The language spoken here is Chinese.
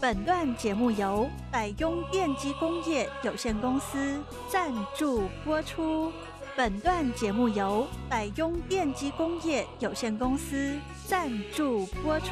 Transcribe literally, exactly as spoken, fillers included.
本段节目由百雍电机工业有限公司赞助播出。本段节目由百雍电机工业有限公司赞助播出。